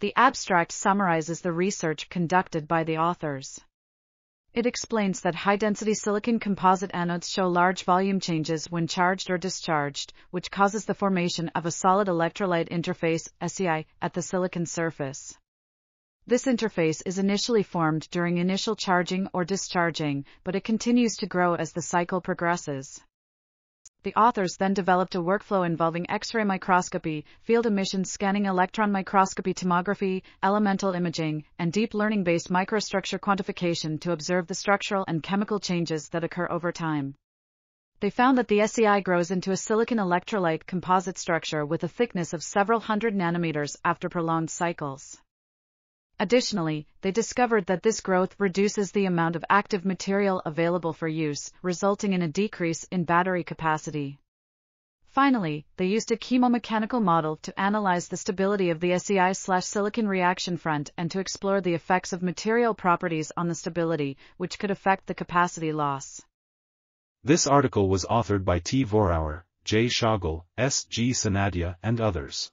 The abstract summarizes the research conducted by the authors. It explains that high-density silicon composite anodes show large volume changes when charged or discharged, which causes the formation of a solid electrolyte interface, SEI, at the silicon surface. This interface is initially formed during initial charging or discharging, but it continues to grow as the cycle progresses. The authors then developed a workflow involving X-ray microscopy, field emission scanning, electron microscopy tomography, elemental imaging, and deep learning-based microstructure quantification to observe the structural and chemical changes that occur over time. They found that the SEI grows into a silicon electrolyte composite structure with a thickness of several hundred nanometers after prolonged cycles. Additionally, they discovered that this growth reduces the amount of active material available for use, resulting in a decrease in battery capacity. Finally, they used a chemomechanical model to analyze the stability of the SEI/silicon reaction front and to explore the effects of material properties on the stability, which could affect the capacity loss. This article was authored by T. Vorauer, J. Schöggl, S. G. Sanadia, and others.